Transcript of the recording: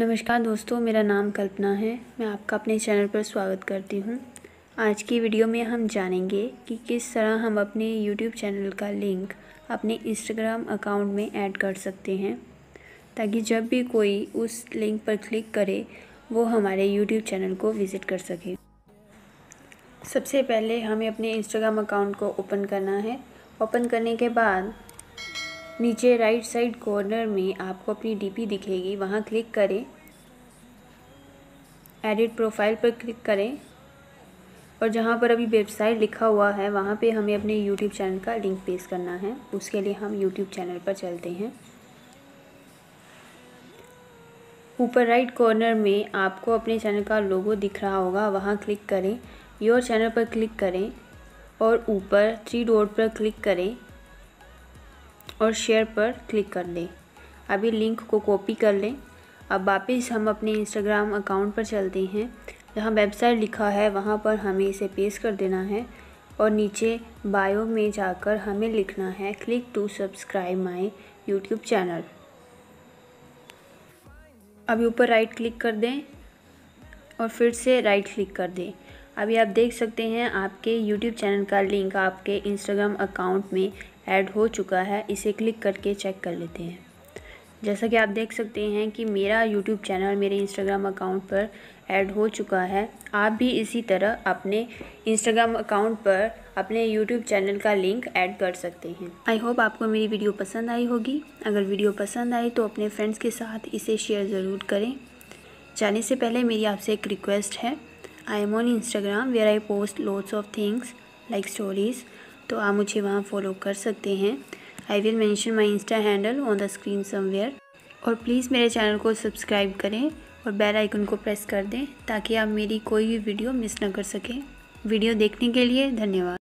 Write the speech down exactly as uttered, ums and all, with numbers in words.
नमस्कार दोस्तों, मेरा नाम कल्पना है। मैं आपका अपने चैनल पर स्वागत करती हूं। आज की वीडियो में हम जानेंगे कि किस तरह हम अपने यूट्यूब चैनल का लिंक अपने इंस्टाग्राम अकाउंट में ऐड कर सकते हैं, ताकि जब भी कोई उस लिंक पर क्लिक करे वो हमारे यूट्यूब चैनल को विज़िट कर सके। सबसे पहले हमें अपने इंस्टाग्राम अकाउंट को ओपन करना है। ओपन करने के बाद नीचे राइट साइड कॉर्नर में आपको अपनी डीपी दिखेगी, वहाँ क्लिक करें। एडिट प्रोफाइल पर क्लिक करें और जहाँ पर अभी वेबसाइट लिखा हुआ है वहाँ पे हमें अपने यूट्यूब चैनल का लिंक पेस्ट करना है। उसके लिए हम यूट्यूब चैनल पर चलते हैं। ऊपर राइट कॉर्नर में आपको अपने चैनल का लोगो दिख रहा होगा, वहाँ क्लिक करें। योर चैनल पर क्लिक करें और ऊपर थ्री डॉट पर क्लिक करें और शेयर पर क्लिक कर लें। अभी लिंक को कॉपी कर लें। अब वापस हम अपने इंस्टाग्राम अकाउंट पर चलते हैं। जहाँ वेबसाइट लिखा है वहाँ पर हमें इसे पेस्ट कर देना है और नीचे बायो में जाकर हमें लिखना है click to subscribe my YouTube channel. अभी ऊपर राइट क्लिक कर दें और फिर से राइट क्लिक कर दें। अभी आप देख सकते हैं आपके यूट्यूब चैनल का लिंक आपके इंस्टाग्राम अकाउंट में ऐड हो चुका है। इसे क्लिक करके चेक कर लेते हैं। जैसा कि आप देख सकते हैं कि मेरा यूट्यूब चैनल मेरे इंस्टाग्राम अकाउंट पर ऐड हो चुका है। आप भी इसी तरह अपने इंस्टाग्राम अकाउंट पर अपने यूट्यूब चैनल का लिंक ऐड कर सकते हैं। आई होप आपको मेरी वीडियो पसंद आई होगी। अगर वीडियो पसंद आई तो अपने फ्रेंड्स के साथ इसे शेयर ज़रूर करें। जाने से पहले मेरी आपसे एक रिक्वेस्ट है। I am on Instagram where I post lots of things like stories, तो आप मुझे वहाँ फॉलो कर सकते हैं। I will mention my insta handle on the screen somewhere. और प्लीज़ मेरे चैनल को सब्सक्राइब करें और बेल आइकन को प्रेस कर दें ताकि आप मेरी कोई भी वीडियो मिस ना कर सकें। वीडियो देखने के लिए धन्यवाद।